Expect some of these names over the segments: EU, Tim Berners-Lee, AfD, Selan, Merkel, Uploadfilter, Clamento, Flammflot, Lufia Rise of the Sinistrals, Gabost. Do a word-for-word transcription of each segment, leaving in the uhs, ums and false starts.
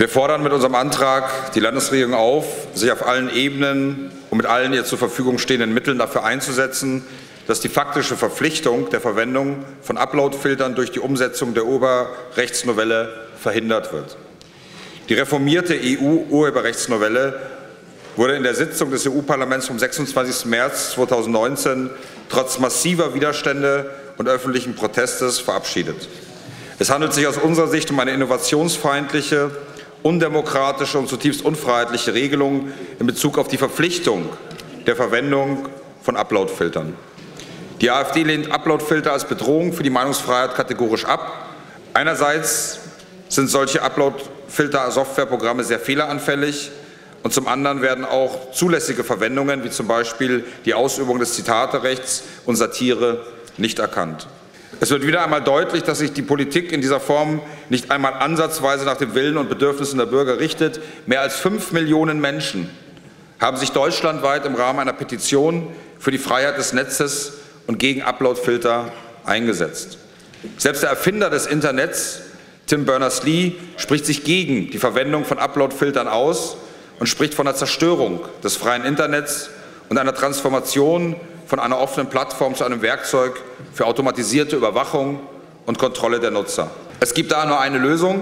Wir fordern mit unserem Antrag die Landesregierung auf, sich auf allen Ebenen und mit allen ihr zur Verfügung stehenden Mitteln dafür einzusetzen, dass die faktische Verpflichtung der Verwendung von Uploadfiltern durch die Umsetzung der Urheberrechtsnovelle verhindert wird. Die reformierte E U-Urheberrechtsnovelle wurde in der Sitzung des E U-Parlaments vom sechsundzwanzigsten März zweitausendneunzehn trotz massiver Widerstände und öffentlichen Protestes verabschiedet. Es handelt sich aus unserer Sicht um eine innovationsfeindliche, undemokratische und zutiefst unfreiheitliche Regelung in Bezug auf die Verpflichtung der Verwendung von Uploadfiltern. Die AfD lehnt Uploadfilter als Bedrohung für die Meinungsfreiheit kategorisch ab. Einerseits sind solche Uploadfilter-Softwareprogramme sehr fehleranfällig, und zum anderen werden auch zulässige Verwendungen, wie zum Beispiel die Ausübung des Zitaterechts und Satire, nicht erkannt. Es wird wieder einmal deutlich, dass sich die Politik in dieser Form nicht einmal ansatzweise nach dem Willen und Bedürfnissen der Bürger richtet. Mehr als fünf Millionen Menschen haben sich deutschlandweit im Rahmen einer Petition für die Freiheit des Netzes und gegen Uploadfilter eingesetzt. Selbst der Erfinder des Internets, Tim Berners-Lee, spricht sich gegen die Verwendung von Uploadfiltern aus und spricht von der Zerstörung des freien Internets und einer Transformation von einer offenen Plattform zu einem Werkzeug für automatisierte Überwachung und Kontrolle der Nutzer. Es gibt da nur eine Lösung.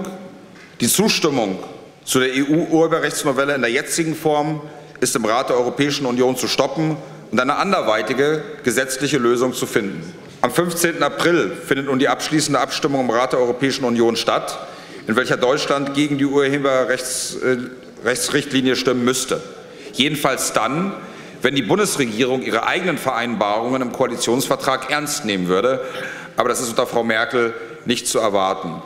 Die Zustimmung zu der E U-Urheberrechtsnovelle in der jetzigen Form ist im Rat der Europäischen Union zu stoppen und eine anderweitige gesetzliche Lösung zu finden. Am fünfzehnten April findet nun die abschließende Abstimmung im Rat der Europäischen Union statt, in welcher Deutschland gegen die Urheberrechts Rechtsrichtlinie stimmen müsste. Jedenfalls dann, wenn die Bundesregierung ihre eigenen Vereinbarungen im Koalitionsvertrag ernst nehmen würde. Aber das ist unter Frau Merkel nicht zu erwarten.